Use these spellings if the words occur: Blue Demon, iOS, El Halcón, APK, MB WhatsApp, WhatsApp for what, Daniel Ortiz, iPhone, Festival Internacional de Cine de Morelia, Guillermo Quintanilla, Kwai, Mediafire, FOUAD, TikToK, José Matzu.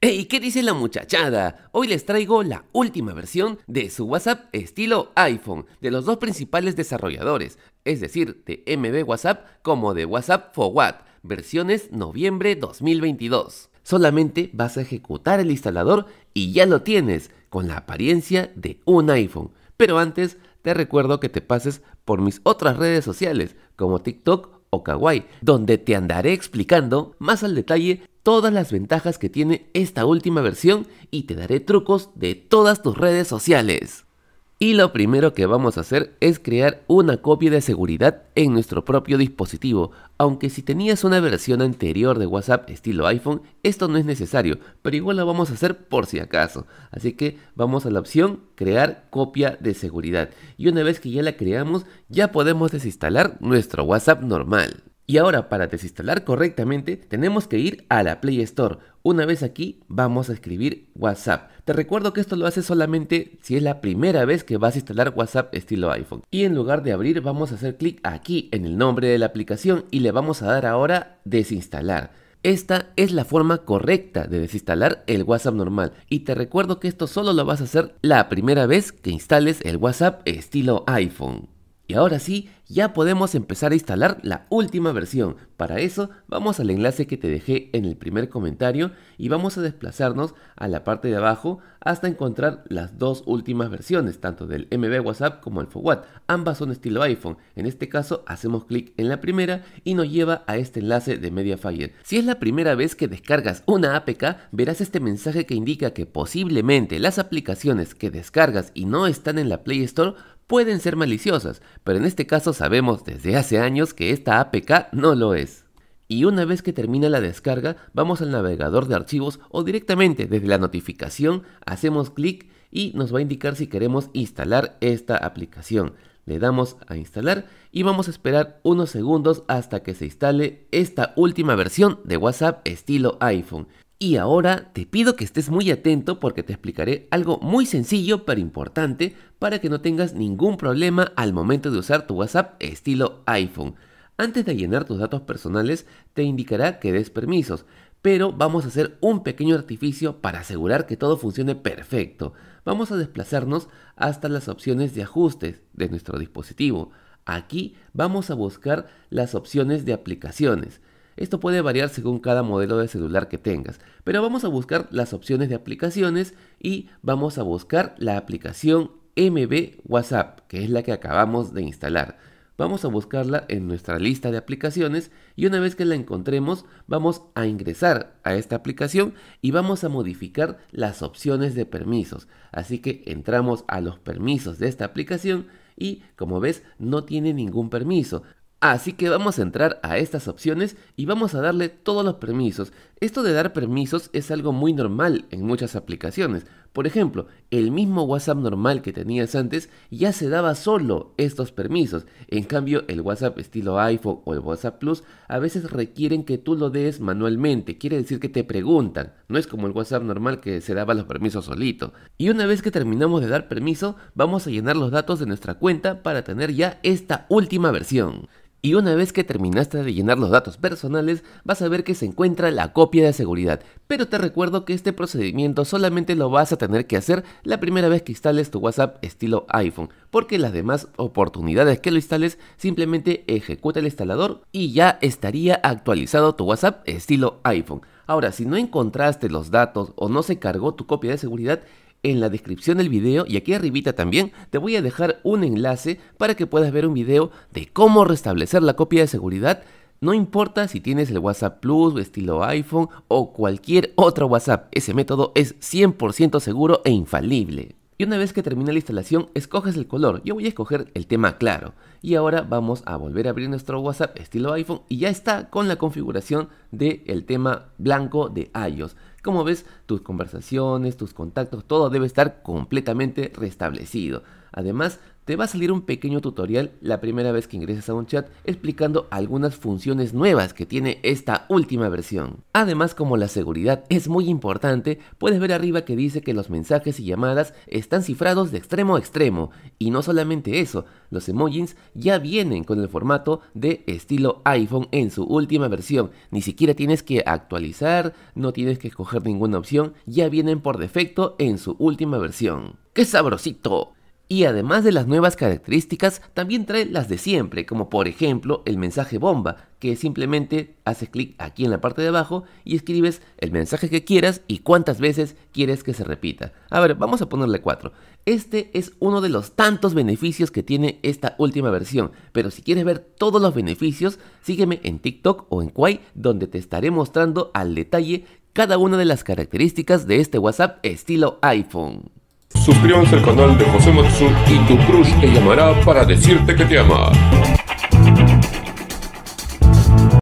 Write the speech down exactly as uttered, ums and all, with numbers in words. ¡Hey! ¿Qué dice la muchachada? Hoy les traigo la última versión de su WhatsApp estilo iPhone, de los dos principales desarrolladores, es decir, de M B WhatsApp como de WhatsApp for what, versiones noviembre dos mil veintidós. Solamente vas a ejecutar el instalador y ya lo tienes, con la apariencia de un iPhone. Pero antes, te recuerdo que te pases por mis otras redes sociales, como TikTok o Kawaii, donde te andaré explicando más al detalle todas las ventajas que tiene esta última versión y te daré trucos de todas tus redes sociales. Y lo primero que vamos a hacer es crear una copia de seguridad en nuestro propio dispositivo, aunque si tenías una versión anterior de WhatsApp estilo iPhone, esto no es necesario, pero igual la vamos a hacer por si acaso. Así que vamos a la opción crear copia de seguridad y una vez que ya la creamos, ya podemos desinstalar nuestro WhatsApp normal. Y ahora, para desinstalar correctamente, tenemos que ir a la Play Store. Una vez aquí, vamos a escribir WhatsApp. Te recuerdo que esto lo haces solamente si es la primera vez que vas a instalar WhatsApp estilo iPhone. Y en lugar de abrir, vamos a hacer clic aquí en el nombre de la aplicación y le vamos a dar ahora desinstalar. Esta es la forma correcta de desinstalar el WhatsApp normal. Y te recuerdo que esto solo lo vas a hacer la primera vez que instales el WhatsApp estilo iPhone. Y ahora sí, ya podemos empezar a instalar la última versión. Para eso, vamos al enlace que te dejé en el primer comentario y vamos a desplazarnos a la parte de abajo hasta encontrar las dos últimas versiones, tanto del M B WhatsApp como el FOUAD. Ambas son estilo iPhone. En este caso, hacemos clic en la primera y nos lleva a este enlace de Mediafire. Si es la primera vez que descargas una A P K, verás este mensaje que indica que posiblemente las aplicaciones que descargas y no están en la Play Store pueden ser maliciosas, pero en este caso sabemos desde hace años que esta A P K no lo es. Y una vez que termina la descarga, vamos al navegador de archivos o directamente desde la notificación hacemos clic y nos va a indicar si queremos instalar esta aplicación. Le damos a instalar y vamos a esperar unos segundos hasta que se instale esta última versión de WhatsApp estilo iPhone. Y ahora te pido que estés muy atento porque te explicaré algo muy sencillo pero importante para que no tengas ningún problema al momento de usar tu WhatsApp estilo iPhone. Antes de llenar tus datos personales te indicará que des permisos, pero vamos a hacer un pequeño artificio para asegurar que todo funcione perfecto. Vamos a desplazarnos hasta las opciones de ajustes de nuestro dispositivo. Aquí vamos a buscar las opciones de aplicaciones. Esto puede variar según cada modelo de celular que tengas, pero vamos a buscar las opciones de aplicaciones y vamos a buscar la aplicación M B WhatsApp, que es la que acabamos de instalar. Vamos a buscarla en nuestra lista de aplicaciones y una vez que la encontremos vamos a ingresar a esta aplicación y vamos a modificar las opciones de permisos. Así que entramos a los permisos de esta aplicación y como ves no tiene ningún permiso. Así que vamos a entrar a estas opciones y vamos a darle todos los permisos. Esto de dar permisos es algo muy normal en muchas aplicaciones. Por ejemplo, el mismo WhatsApp normal que tenías antes ya se daba solo estos permisos. En cambio, el WhatsApp estilo iPhone o el WhatsApp Plus a veces requieren que tú lo des manualmente. Quiere decir que te preguntan. No es como el WhatsApp normal que se daba los permisos solito. Y una vez que terminamos de dar permiso, vamos a llenar los datos de nuestra cuenta para tener ya esta última versión. Y una vez que terminaste de llenar los datos personales, vas a ver que se encuentra la copia de seguridad. Pero te recuerdo que este procedimiento solamente lo vas a tener que hacer la primera vez que instales tu WhatsApp estilo iPhone, porque las demás oportunidades que lo instales, simplemente ejecuta el instalador y ya estaría actualizado tu WhatsApp estilo iPhone. Ahora, si no encontraste los datos o no se cargó tu copia de seguridad, en la descripción del video y aquí arribita también te voy a dejar un enlace para que puedas ver un video de cómo restablecer la copia de seguridad. No importa si tienes el WhatsApp Plus, estilo iPhone o cualquier otro WhatsApp, ese método es cien por ciento seguro e infalible. Y una vez que termina la instalación, escoges el color. Yo voy a escoger el tema claro. Y ahora vamos a volver a abrir nuestro WhatsApp estilo iPhone y ya está con la configuración del tema blanco de iOS. Como ves, tus conversaciones, tus contactos, todo debe estar completamente restablecido. Además, te va a salir un pequeño tutorial la primera vez que ingreses a un chat explicando algunas funciones nuevas que tiene esta última versión. Además, como la seguridad es muy importante, puedes ver arriba que dice que los mensajes y llamadas están cifrados de extremo a extremo. Y no solamente eso, los emojis ya vienen con el formato de estilo iPhone en su última versión. Ni siquiera tienes que actualizar, no tienes que escoger ninguna opción, ya vienen por defecto en su última versión. ¡Qué sabrosito! Y además de las nuevas características, también trae las de siempre, como por ejemplo el mensaje bomba, que simplemente haces clic aquí en la parte de abajo y escribes el mensaje que quieras y cuántas veces quieres que se repita. A ver, vamos a ponerle cuatro. Este es uno de los tantos beneficios que tiene esta última versión, pero si quieres ver todos los beneficios, sígueme en TikTok o en Kwai, donde te estaré mostrando al detalle cada una de las características de este WhatsApp estilo iPhone. Suscríbanse al canal de José Matzu y tu crush te llamará para decirte que te ama.